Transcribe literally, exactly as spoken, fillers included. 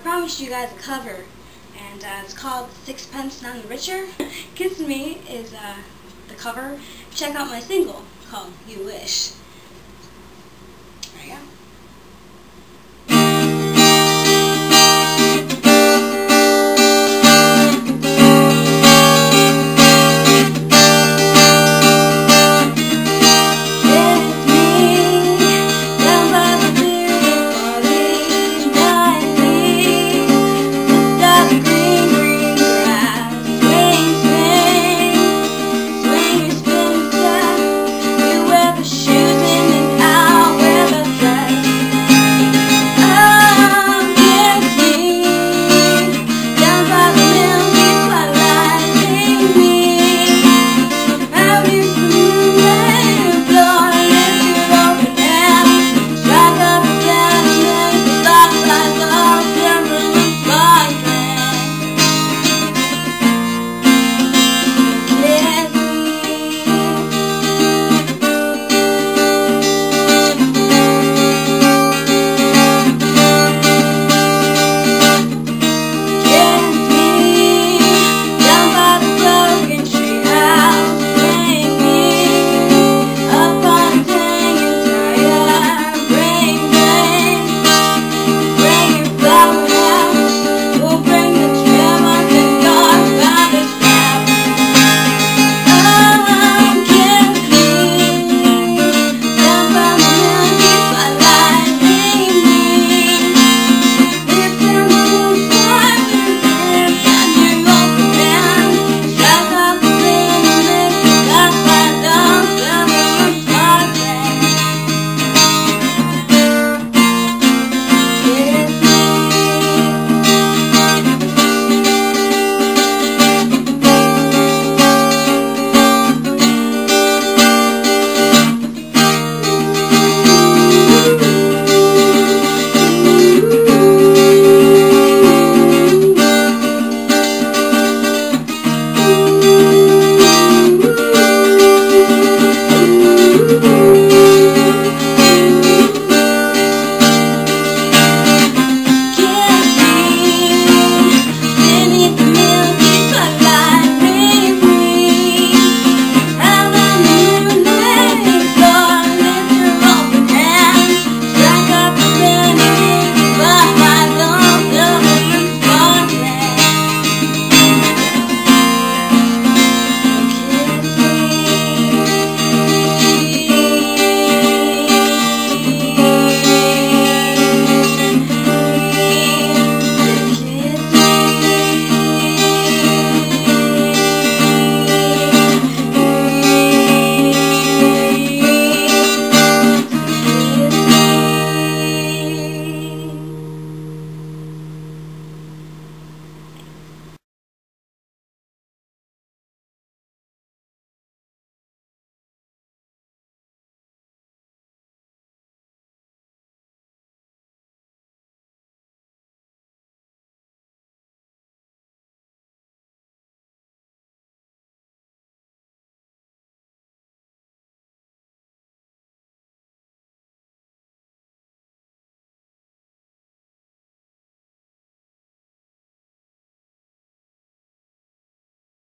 I promised you guys a cover, and uh, it's called Sixpence None the Richer. Kiss Me is uh, the cover. Check out my single called You Wish.